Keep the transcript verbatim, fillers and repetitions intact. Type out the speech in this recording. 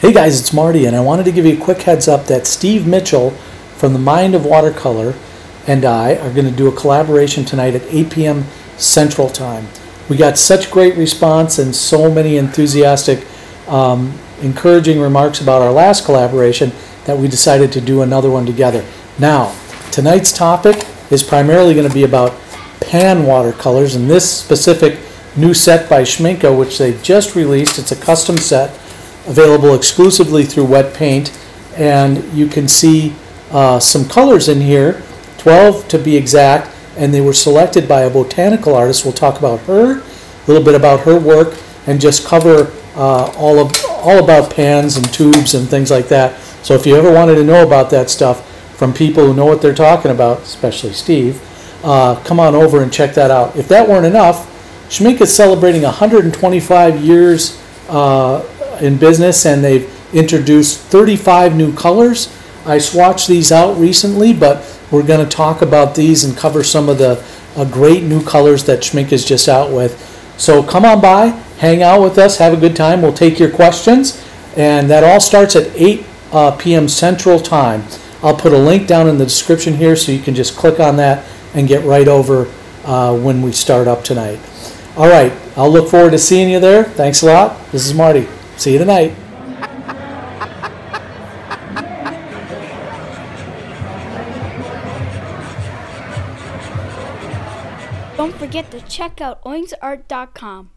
Hey guys, it's Marty, and I wanted to give you a quick heads up that Steve Mitchell from The Mind of Watercolor and I are going to do a collaboration tonight at eight p m Central Time. We got such great response and so many enthusiastic, um, encouraging remarks about our last collaboration that we decided to do another one together. Now, tonight's topic is primarily going to be about pan watercolors, and this specific new set by Schmincke, which they just released. It's a custom set, available exclusively through Wet Paint, and you can see uh, some colors in here, twelve to be exact, and they were selected by a botanical artist. We'll talk about her, a little bit about her work, and just cover uh, all of all about pans and tubes and things like that. So if you ever wanted to know about that stuff from people who know what they're talking about, especially Steve, uh, come on over and check that out. If that weren't enough, Schmincke is celebrating one hundred twenty-five years uh, in business, and they've introduced thirty-five new colors. I swatched these out recently, but we're going to talk about these and cover some of the uh, great new colors that Schmincke is just out with. So come on by, hang out with us, have a good time. We'll take your questions, and that all starts at eight p m Central Time. I'll put a link down in the description here so you can just click on that and get right over uh, when we start up tonight. All right, I'll look forward to seeing you there. Thanks a lot. This is Marty. See you tonight. Don't forget to check out owings art dot com.